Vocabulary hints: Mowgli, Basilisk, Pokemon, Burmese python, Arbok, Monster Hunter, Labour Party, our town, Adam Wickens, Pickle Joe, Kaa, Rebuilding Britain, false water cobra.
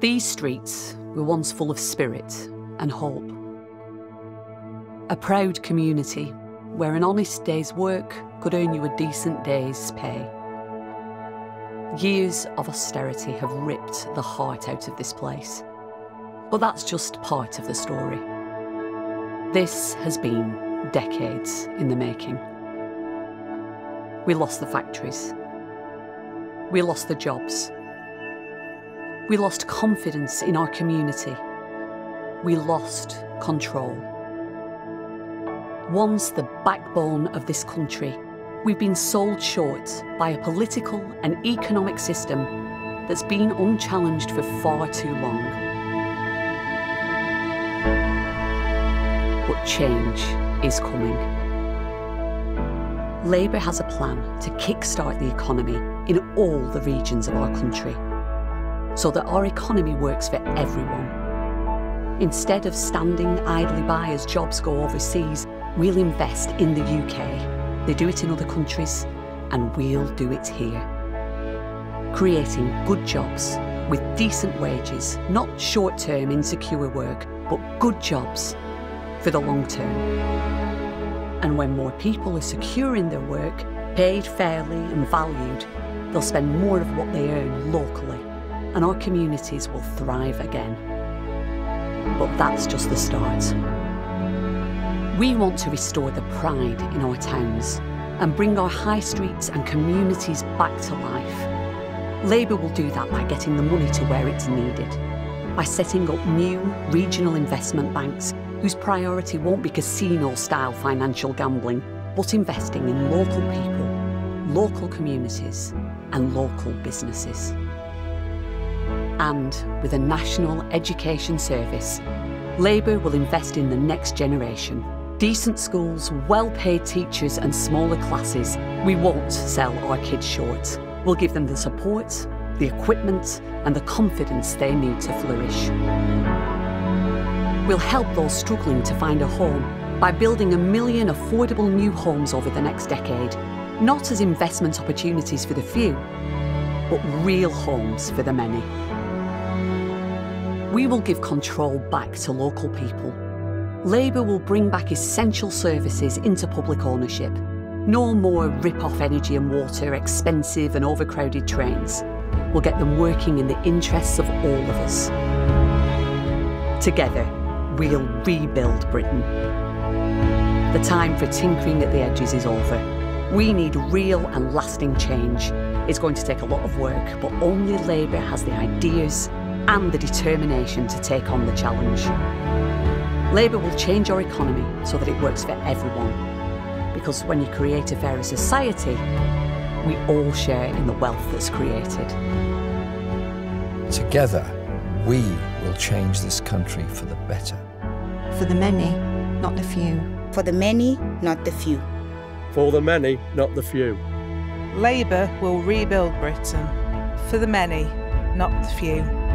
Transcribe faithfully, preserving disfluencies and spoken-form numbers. These streets were once full of spirit and hope. A proud community where an honest day's work could earn you a decent day's pay. Years of austerity have ripped the heart out of this place. But that's just part of the story. This has been decades in the making. We lost the factories. We lost the jobs. We lost confidence in our community. We lost control. Once the backbone of this country, we've been sold short by a political and economic system that's been unchallenged for far too long. But change is coming. Labour has a plan to kickstart the economy in all the regions of our country, so that our economy works for everyone. Instead of standing idly by as jobs go overseas, we'll invest in the U K. They do it in other countries, and we'll do it here. Creating good jobs with decent wages, not short-term insecure work, but good jobs for the long term. And when more people are secure in their work, paid fairly and valued, they'll spend more of what they earn locally, and our communities will thrive again. But that's just the start. We want to restore the pride in our towns and bring our high streets and communities back to life. Labour will do that by getting the money to where it's needed, by setting up new regional investment banks whose priority won't be casino-style financial gambling, but investing in local people, local communities, and local businesses. And with a national education service, Labour will invest in the next generation. Decent schools, well-paid teachers and smaller classes. We won't sell our kids short. We'll give them the support, the equipment and the confidence they need to flourish. We'll help those struggling to find a home by building a million affordable new homes over the next decade, not as investment opportunities for the few, but real homes for the many. We will give control back to local people. Labour will bring back essential services into public ownership. No more rip-off energy and water, expensive and overcrowded trains. We'll get them working in the interests of all of us. Together, we'll rebuild Britain. The time for tinkering at the edges is over. We need real and lasting change. It's going to take a lot of work, but only Labour has the ideas and the determination to take on the challenge. Labour will change our economy so that it works for everyone, because when you create a fairer society, we all share in the wealth that's created. Together, we will change this country for the better. For the many, not the few. For the many, not the few. For the many, not the few. Labour will rebuild Britain. For the many, not the few.